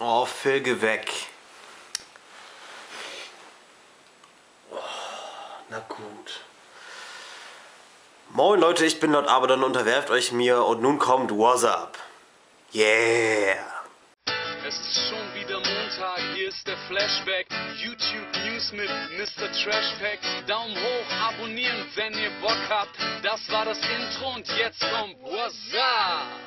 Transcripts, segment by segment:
Oh, Phil, geh weg. Oh, na gut. Moin Leute, ich bin Lord Abaddon, unterwerft euch mir und nun kommt WhatsApp. Yeah. Es ist schon wieder Montag, hier ist der Flashback. YouTube News mit Mr. Trashpack. Daumen hoch, abonnieren, wenn ihr Bock habt. Das war das Intro und jetzt kommt WhatsApp.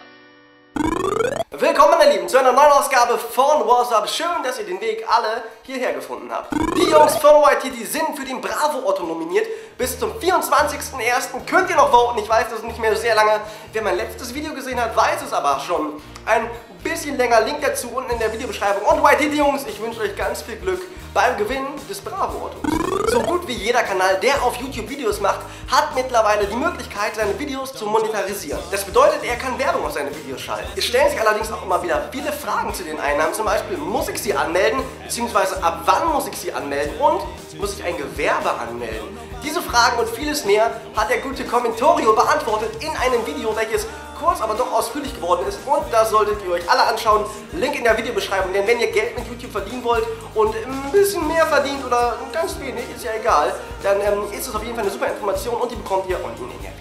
Willkommen meine Lieben zu einer neuen Ausgabe von WhatsApp. Schön, dass ihr den Weg alle hierher gefunden habt. Die Jungs von YTD sind für den Bravo-Otto nominiert. Bis zum 24.01. könnt ihr noch voten. Ich weiß, das ist nicht mehr sehr lange. Wer mein letztes Video gesehen hat, weiß es aber schon. Ein bisschen länger, Link dazu unten in der Videobeschreibung. Und YTD Jungs, ich wünsche euch ganz viel Glück beim Gewinn des Bravo-Ottos. So gut wie jeder Kanal, der auf YouTube Videos macht, hat mittlerweile die Möglichkeit, seine Videos zu monetarisieren. Das bedeutet, er kann Werbung auf seine Videos schalten. Es stellen sich allerdings auch immer wieder viele Fragen zu den Einnahmen. Zum Beispiel, muss ich sie anmelden? Beziehungsweise, ab wann muss ich sie anmelden? Und muss ich ein Gewerbe anmelden? Diese Fragen und vieles mehr hat der gute Kommentorio beantwortet in einem Video, welches kurz, aber doch ausführlich geworden ist, und das solltet ihr euch alle anschauen. Link in der Videobeschreibung, denn wenn ihr Geld mit YouTube verdienen wollt und ein bisschen mehr verdient oder ganz wenig, ist ja egal, dann ist es auf jeden Fall eine super Information und die bekommt ihr unten in der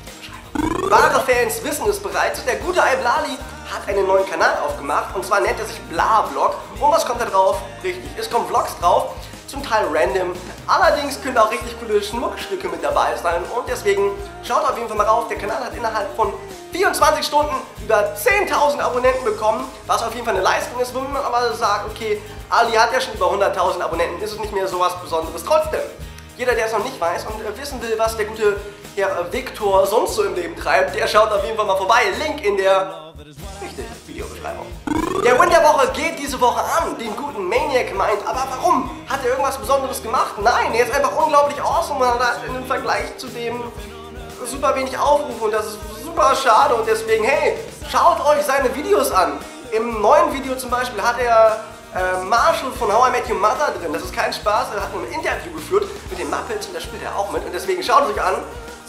Videobeschreibung. Wahre Fans wissen es bereits, der gute iBlali hat einen neuen Kanal aufgemacht und zwar nennt er sich BlaBlog. Und was kommt da drauf? Richtig, es kommen Vlogs drauf, zum Teil random, allerdings können auch richtig coole Schmuckstücke mit dabei sein und deswegen schaut auf jeden Fall mal rauf. Der Kanal hat innerhalb von 24 Stunden über 10.000 Abonnenten bekommen, was auf jeden Fall eine Leistung ist, wo man aber sagt, okay, Ali hat ja schon über 100.000 Abonnenten, ist es nicht mehr so was Besonderes. Trotzdem, jeder, der es noch nicht weiß und wissen will, was der gute Herr Viktor sonst so im Leben treibt, der schaut auf jeden Fall mal vorbei. Link in der richtigen Videobeschreibung. Der Win der Woche geht diese Woche an den guten Maniacmind. Aber warum? Hat er irgendwas Besonderes gemacht? Nein, er ist einfach unglaublich awesome und hat im Vergleich zu dem super wenig Aufrufe und das ist super schade und deswegen, hey, schaut euch seine Videos an. Im neuen Video zum Beispiel hat er Marshall von How I Met Your Mother drin. Das ist kein Spaß, er hat ein Interview geführt mit den Muppets und da spielt er auch mit und deswegen schaut euch an,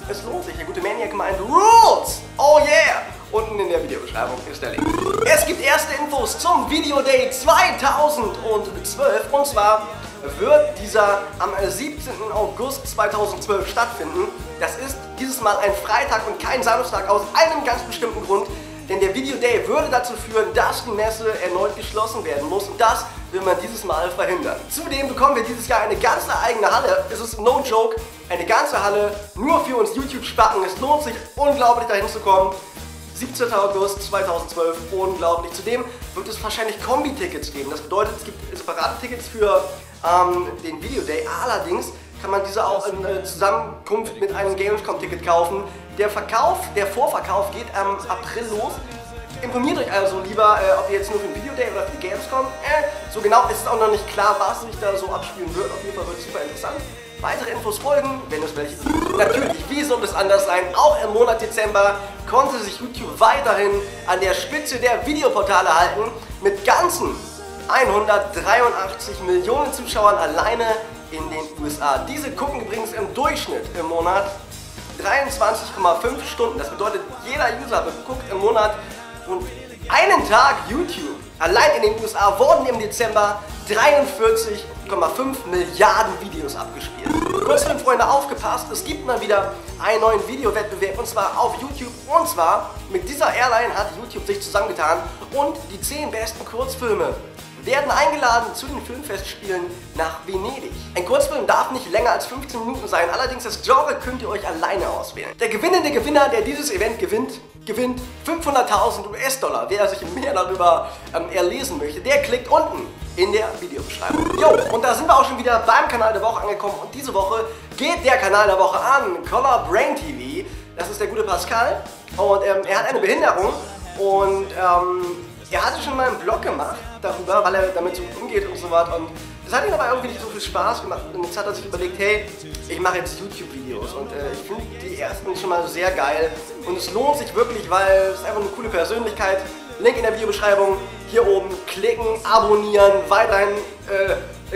es lohnt sich. Der gute Maniacmind rules! Oh yeah! Unten in der Videobeschreibung ist der Link. Es gibt erste Infos zum Video Day 2012 und zwar wird dieser am 17. August 2012 stattfinden. Das ist dieses Mal ein Freitag und kein Samstag aus einem ganz bestimmten Grund, denn der Video Day würde dazu führen, dass die Messe erneut geschlossen werden muss und das will man dieses Mal verhindern. Zudem bekommen wir dieses Jahr eine ganze eigene Halle, es ist no joke, eine ganze Halle nur für uns YouTube-Spacken. Es lohnt sich unglaublich dahin zu kommen. 17. August 2012, unglaublich. Zudem wird es wahrscheinlich Kombi-Tickets geben. Das bedeutet, es gibt separate Tickets für den Video Day. Allerdings kann man diese auch in Zusammenkunft mit einem Gamescom-Ticket kaufen. Der Vorverkauf geht am April los. Informiert euch also lieber, ob ihr jetzt nur für den Video Day oder für die Gamescom. So genau ist es auch noch nicht klar, was sich da so abspielen wird. Auf jeden Fall wird es super interessant. Weitere Infos folgen, wenn es welche gibt. Natürlich, wie soll es anders sein, auch im Monat Dezember konnte sich YouTube weiterhin an der Spitze der Videoportale halten, mit ganzen 183 Millionen Zuschauern alleine in den USA. Diese gucken übrigens im Durchschnitt im Monat 23,5 Stunden. Das bedeutet, jeder User guckt im Monat rund einen Tag YouTube. Allein in den USA wurden im Dezember 43,5 Milliarden Videos abgespielt. Kurz für Freunde aufgepasst, es gibt mal wieder einen neuen Videowettbewerb und zwar auf YouTube. Und zwar mit dieser Airline hat YouTube sich zusammengetan und die 10 besten Kurzfilme werden eingeladen zu den Filmfestspielen nach Venedig. Ein Kurzfilm darf nicht länger als 15 Minuten sein, allerdings das Genre könnt ihr euch alleine auswählen. Der gewinnende Gewinner, der dieses Event gewinnt, gewinnt 500.000 US-Dollar. Wer sich mehr darüber erlesen möchte, der klickt unten in der Videobeschreibung. Jo, und da sind wir auch schon wieder beim Kanal der Woche angekommen. Und diese Woche geht der Kanal der Woche an ColorBrainTV. Das ist der gute Pascal. Und er hat eine Behinderung. Und er hatte schon mal einen Blog gemacht darüber, weil er damit so umgeht und so was. Und das hat ihm aber irgendwie nicht so viel Spaß gemacht. Und jetzt hat er sich überlegt, hey, ich mache jetzt YouTube-Videos. Und ich finde die ersten schon mal sehr geil. Und es lohnt sich wirklich, weil es einfach eine coole Persönlichkeit. Link in der Videobeschreibung. Hier oben klicken, abonnieren, weiterhin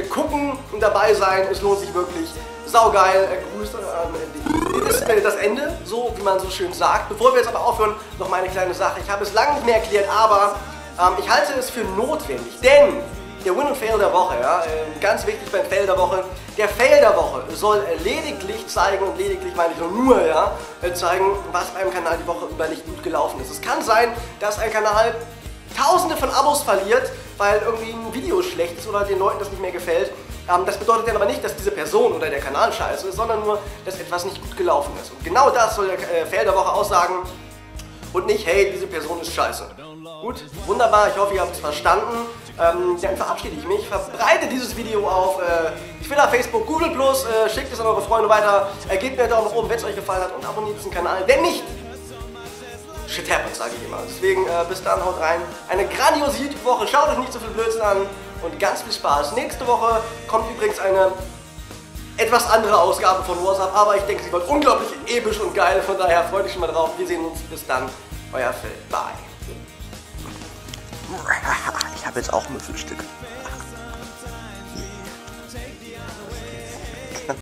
gucken und dabei sein. Es lohnt sich wirklich. Saugeil. Grüße an das ist das Ende, so wie man so schön sagt. Bevor wir jetzt aber aufhören, noch mal eine kleine Sache. Ich habe es lange nicht mehr erklärt, aber ich halte es für notwendig, denn Der Win- und Fail der Woche, ja? Ganz wichtig beim Fail der Woche. Der Fail der Woche soll lediglich zeigen, und lediglich meine ich nur, ja, zeigen, was bei einem Kanal die Woche über nicht gut gelaufen ist. Es kann sein, dass ein Kanal Tausende von Abos verliert, weil irgendwie ein Video schlecht ist oder den Leuten das nicht mehr gefällt. Das bedeutet dann aber nicht, dass diese Person oder der Kanal scheiße ist, sondern nur, dass etwas nicht gut gelaufen ist. Und genau das soll der Fail der Woche aussagen und nicht, hey, diese Person ist scheiße. Gut, wunderbar, ich hoffe, ihr habt es verstanden. Dann verabschiede ich mich, verbreite dieses Video auf Twitter, Facebook, Google+, schickt es an eure Freunde weiter, gebt mir einen Daumen nach oben, wenn es euch gefallen hat und abonniert diesen Kanal, wenn nicht, shit happens, sage ich immer. Deswegen bis dann, haut rein, eine grandiose YouTube-Woche, schaut euch nicht so viel Blödsinn an und ganz viel Spaß. Nächste Woche kommt übrigens eine etwas andere Ausgabe von WhatsApp, aber ich denke, sie wird unglaublich episch und geil, von daher freut euch schon mal drauf. Wir sehen uns, bis dann, euer Phil, bye. Ich habe jetzt auch Müffelstück.